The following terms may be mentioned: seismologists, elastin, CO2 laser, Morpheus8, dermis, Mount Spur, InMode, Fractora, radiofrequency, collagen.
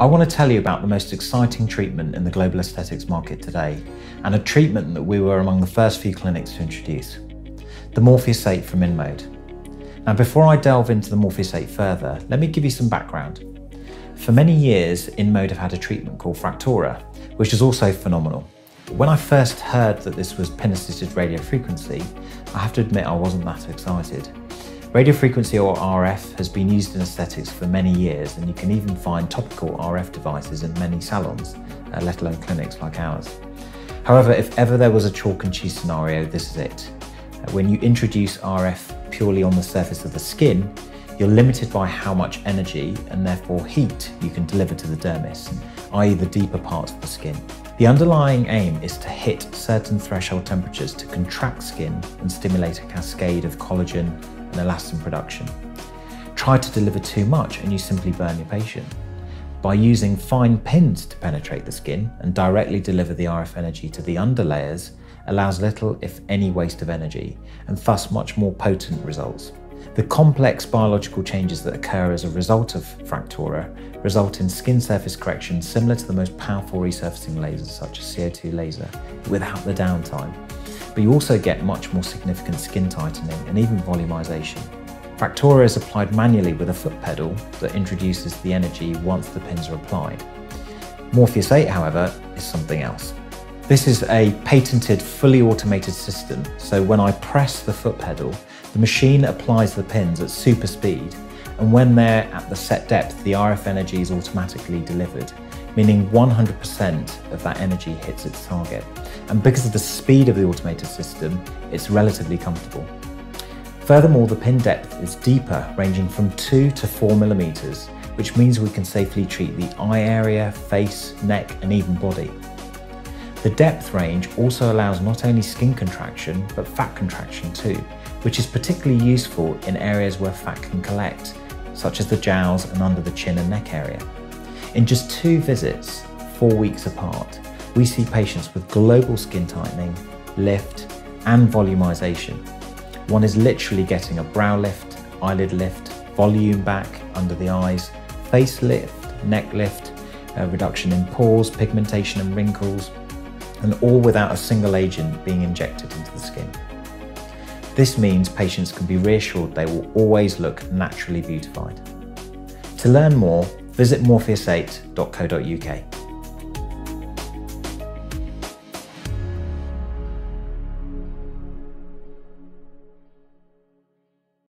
I want to tell you about the most exciting treatment in the global aesthetics market today, and a treatment that we were among the first few clinics to introduce, the Morpheus 8 from InMode. Now, before I delve into the Morpheus 8 further, let me give you some background. For many years, InMode have had a treatment called Fractora, which is also phenomenal. When I first heard that this was pin-assisted radiofrequency, I have to admit I wasn't that excited. Radiofrequency, or RF, has been used in aesthetics for many years, and you can even find topical RF devices in many salons, let alone clinics like ours. However, if ever there was a chalk and cheese scenario, this is it. When you introduce RF purely on the surface of the skin, you're limited by how much energy and therefore heat you can deliver to the dermis, i.e. the deeper parts of the skin. The underlying aim is to hit certain threshold temperatures to contract skin and stimulate a cascade of collagen and elastin production. Try to deliver too much and you simply burn your patient. By using fine pins to penetrate the skin and directly deliver the RF energy to the underlayers allows little, if any, waste of energy, and thus much more potent results. The complex biological changes that occur as a result of Fractora result in skin surface correction similar to the most powerful resurfacing lasers such as CO2 laser, without the downtime. But you also get much more significant skin tightening and even volumization. Fractora is applied manually with a foot pedal that introduces the energy once the pins are applied. Morpheus 8, however, is something else. This is a patented, fully automated system, so when I press the foot pedal, the machine applies the pins at super speed, and when they're at the set depth, the RF energy is automatically delivered, meaning 100% of that energy hits its target. And because of the speed of the automated system, it's relatively comfortable. Furthermore, the pin depth is deeper, ranging from 2 to 4 millimeters, which means we can safely treat the eye area, face, neck, and even body. The depth range also allows not only skin contraction, but fat contraction too, which is particularly useful in areas where fat can collect, such as the jowls and under the chin and neck area. In just 2 visits, 4 weeks apart, we see patients with global skin tightening, lift, and volumization. One is literally getting a brow lift, eyelid lift, volume back under the eyes, face lift, neck lift, a reduction in pores, pigmentation and wrinkles, and all without a single agent being injected into the skin. This means patients can be reassured they will always look naturally beautified. To learn more, visit morpheus8.co.uk.